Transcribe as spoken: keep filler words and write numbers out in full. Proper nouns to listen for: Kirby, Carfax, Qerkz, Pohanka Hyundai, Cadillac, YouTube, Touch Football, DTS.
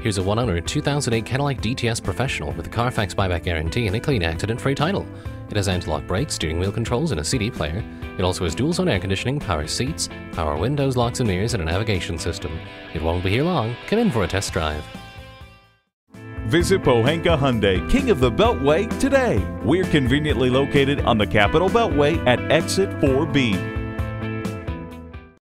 Here's a one-owner two thousand eight Cadillac D T S Professional with a Carfax buyback guarantee and a clean accident-free title. It has anti-lock brakes, steering wheel controls, and a C D player. It also has dual-zone air conditioning, power seats, power windows, locks and mirrors, and a navigation system. It won't be here long. Come in for a test drive. Visit Pohanka Hyundai, King of the Beltway, today. We're conveniently located on the Capital Beltway at Exit four B.